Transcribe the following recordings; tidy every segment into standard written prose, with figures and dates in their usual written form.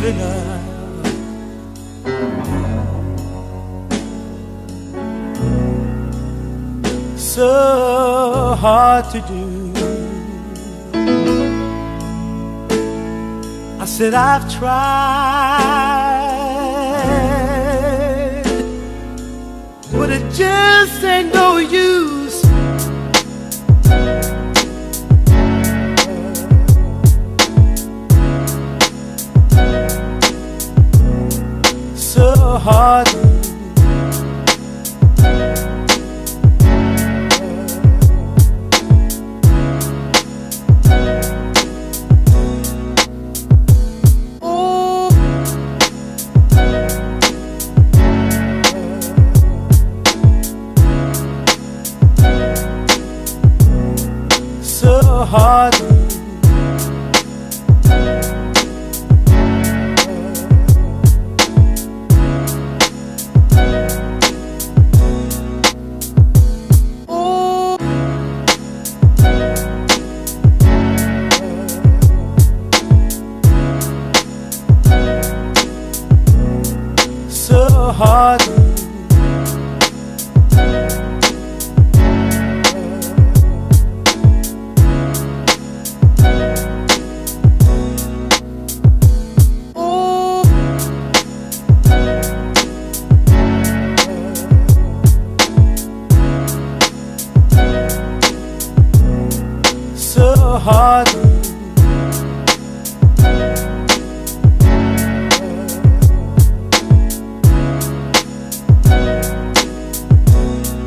giving up. So hard to do. I said I've tried, but it just ain't no use. So hard to do. Hard. Oh, so hard. Hard. Oh, so hard. Hard.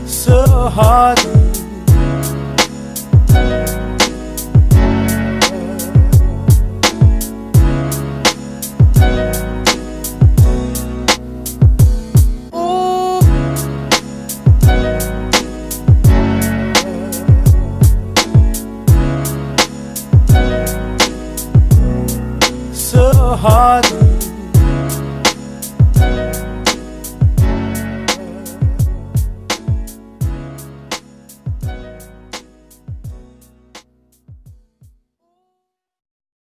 Oh, so hard. Hard.